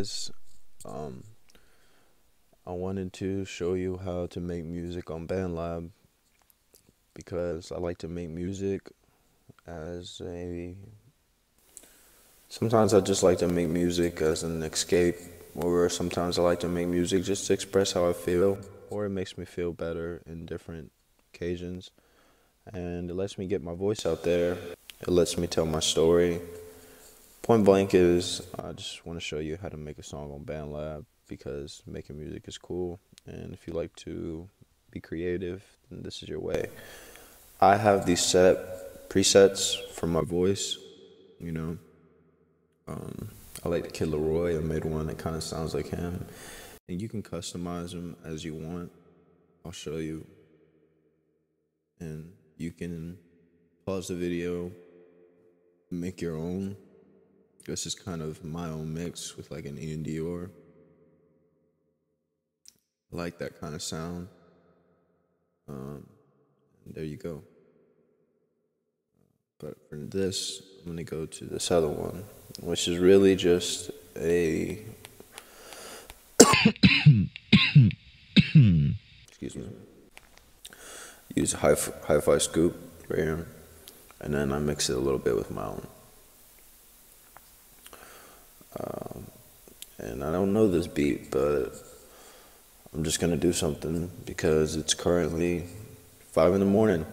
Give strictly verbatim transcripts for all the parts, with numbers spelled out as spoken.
guys. Um, I wanted to show you how to make music on BandLab because I like to make music as a... Sometimes I just like to make music as an escape, or sometimes I like to make music just to express how I feel, or it makes me feel better in different occasions, and it lets me get my voice out there. It lets me tell my story. Point blank is, I just want to show you how to make a song on BandLab because making music is cool, and if you like to be creative, then this is your way. I have these set presets for my voice, you know. Um, I like the Kid Laroi. I made one that kind of sounds like him, and you can customize them as you want. I'll show you, and you can pause the video, make your own. This is kind of my own mix with like an Iann Dior. I like that kind of sound. Um, there you go. But for this, I'm going to go to this other one, which is really just a... Excuse me. Use a hi-fi scoop right here, and then I mix it a little bit with my own. Um, and I don't know this beat, but I'm just gonna do something because it's currently five in the morning.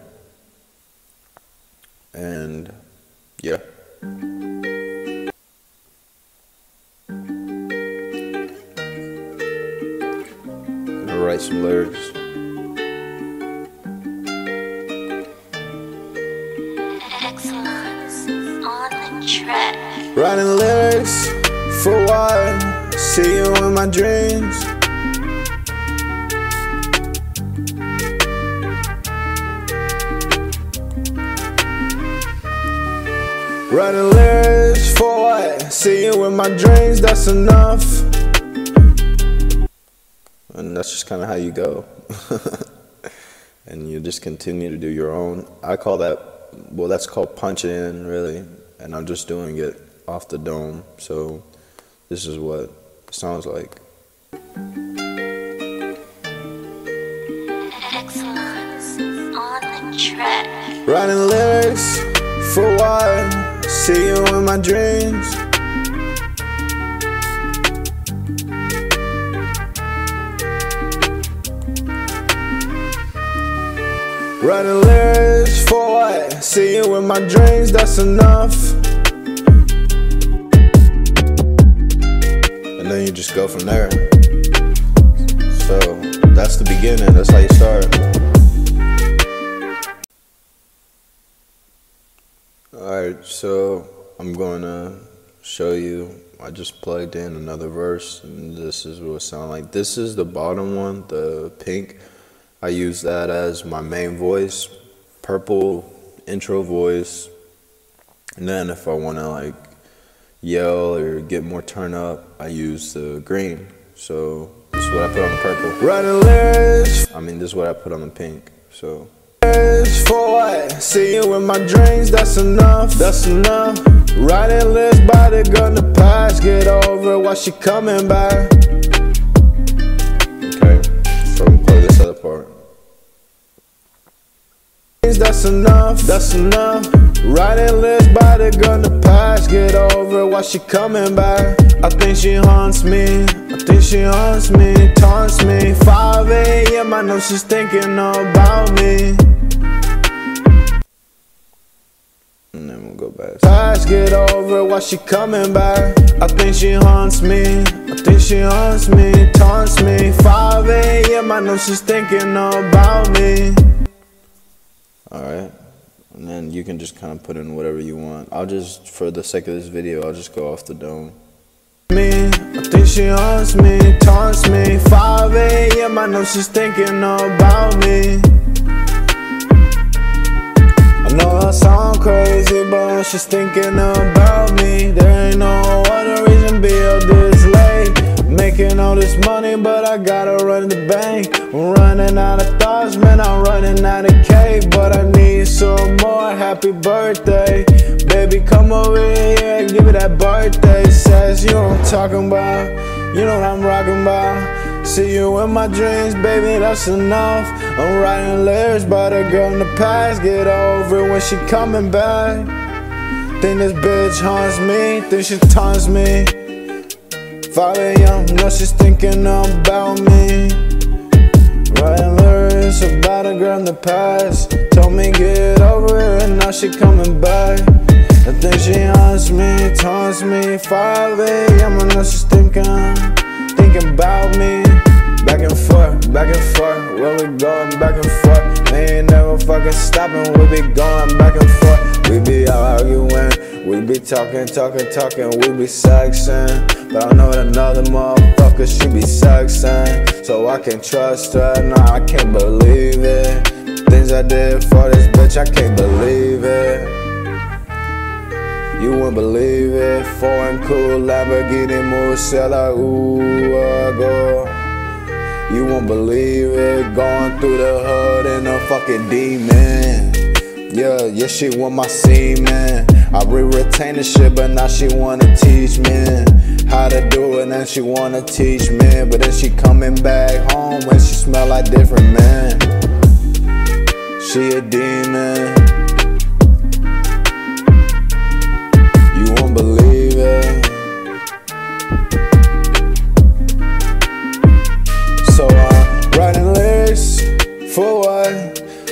And yeah. I'm gonna write some lyrics. Excellence on the track. Writing lyrics for what? See you in my dreams. Writing lyrics for what? See you in my dreams, that's enough. And that's just kind of how you go. And you just continue to do your own. I call that, well, that's called punch it in, really. And I'm just doing it off the dome. So this is what it sounds like. Excellence on the track. Writing lyrics for what? See you in my dreams. Writing lyrics for what? See you in my dreams, that's enough. And then you just go from there. So that's the beginning, that's how you start. Alright, so I'm going to show you, I just plugged in another verse, and this is what it sounds like. This is the bottom one, the pink. I use that as my main voice, purple intro voice, and then if I want to like yell or get more turn up, I use the green. So this is what I put on the purple. Writing lyrics. I mean, this is what I put on the pink, so. For what? See you in my dreams, that's enough, that's enough. Writing lists by the gun to pass, get over why she coming back. Okay, so we play this other part. That's enough, that's enough. Writing lists by the gun to pass, get over why she coming back. I think she haunts me, I think she haunts me, taunts me. Five A M, I know she's thinking about me. And then we'll go back. Let's get over why she coming back. I think she haunts me, I think she haunts me, taunts me. Five A M, I know she's thinking about me. Alright, and then you can just kind of put in whatever you want. I'll just, for the sake of this video, I'll just go off the dome. Me, I think she haunts me, taunts me. Five A M, I know she's thinking about me. I know I sound crazy, but she's thinking about me. There ain't no other reason be up this late. Making all this money, but I gotta run the bank. I'm running out of thoughts, man, I'm running out of cake. But I need some more, happy birthday. Baby, come over here, give me that birthday. Says you don't talking about, you know what I'm rocking about. See you in my dreams, baby, that's enough. I'm writing lyrics about a girl in the past. Get over it when she coming back. Think this bitch haunts me, think she taunts me. five A M, now she's thinking about me. Writing lyrics about a girl in the past. Told me get over it and now she coming back. I think she haunts me, taunts me. Five A M, and now she's thinking, thinking about me. Back and forth, back and forth, where we going back and forth. They ain't never fucking stopping, we be going back and forth. We be arguing, we be talking, talking, talking, we be sexing. But I know that another motherfucker, she be sexing. So I can't trust her, nah, I can't believe it. Things I did for this bitch, I can't believe it. You wouldn't believe it. Foreign cool Lamborghini Murciela, ooh, I go. You won't believe it. Going through the hood in a fucking demon. Yeah, yeah, she want my semen. I re-retain the shit, but now she wanna teach me how to do it, and she wanna teach me. But then she coming back home when she smell like different men. She a demon. For what?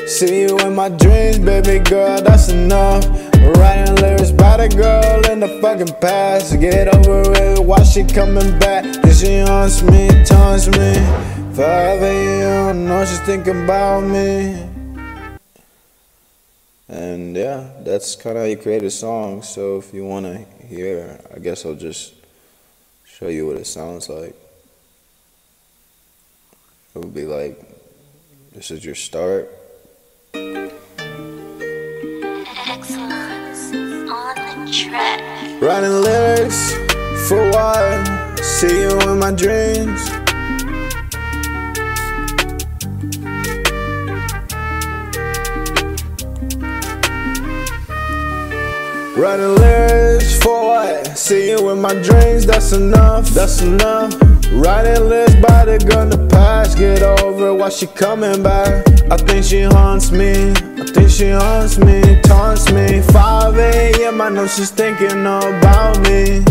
See you in my dreams, baby girl, that's enough. Writing lyrics about a girl in the fucking past. Get over it, why she coming back? Cause she haunts me, taunts me. Five A M, know she's thinking about me. And yeah, that's kinda how you create a song. So if you wanna hear, I guess I'll just show you what it sounds like. It would be like, this is your start. Excellence on the track. Writing lyrics for what? See you in my dreams. Writing lyrics for what? See you in my dreams. That's enough. That's enough. Writing lyrics by the gun to pass. Get over why she coming back. I think she haunts me, I think she haunts me, taunts me. Five A M, I know she's thinking about me.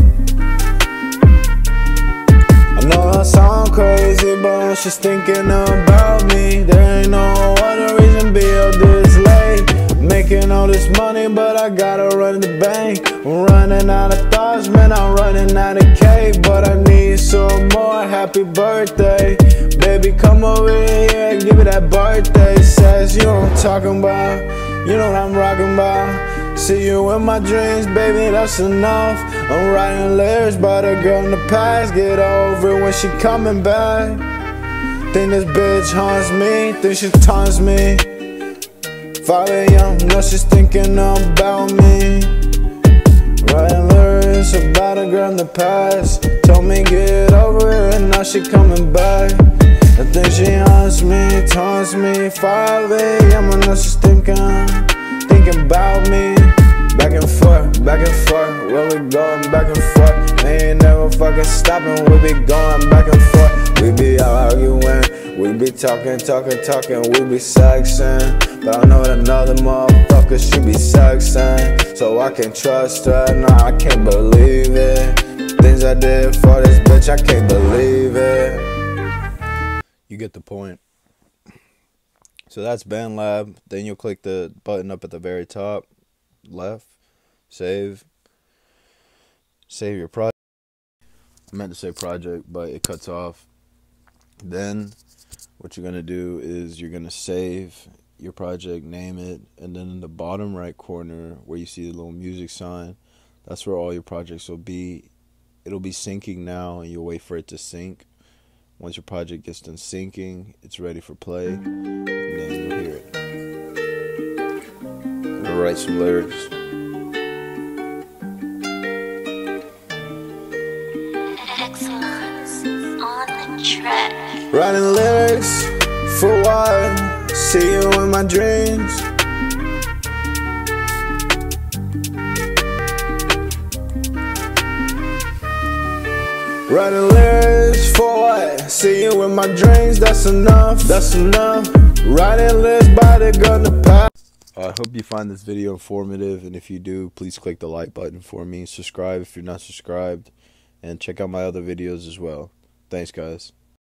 I know I sound crazy, but she's thinking about me. There ain't no other reason be up this late. Making all this money, but I gotta run to the bank. I'm running out of thoughts, man, I'm running out of cake. But I need some more. Happy birthday, baby, come over here and give me that birthday. Says you know what I'm talking about, you know what I'm rocking about. See you in my dreams, baby, that's enough. I'm writing lyrics about a girl in the past. Get over it when she coming back. Think this bitch haunts me, think she taunts me. Five A M, know she's thinking about me. Writing lyrics about a girl in the past. Told me get over it and now she coming back. I think she haunts me, taunts me. Five A M, I know she's thinking, thinking about me. Back and forth, back and forth, where we going back and forth. They ain't never fucking stopping, we be going back and forth. We be arguing, we be talking, talking, talking, we be sexing. But I know that another motherfucker, she be sexing. So I can't trust her, nah, I can't believe it. Things I did for this bitch, I can't believe it. You get the point. So that's BandLab. Then you'll click the button up at the very top left. Save. Save your project. I meant to say project, but it cuts off. Then what you're going to do is you're going to save your project, name it. And then in the bottom right corner where you see the little music sign, that's where all your projects will be. It'll be syncing now, and you'll wait for it to sync. Once your project gets done syncing, it's ready for play, and then you'll hear it. I'm gonna write some lyrics. Excellence on the track. Writing lyrics for what? See you in my dreams. Writing lyrics for what? See you in my dreams, that's enough, that's enough. Writing lyrics by the gun to pass. I hope you find this video informative, and if you do, please click the like button for me. Subscribe if you're not subscribed, and check out my other videos as well. Thanks, guys.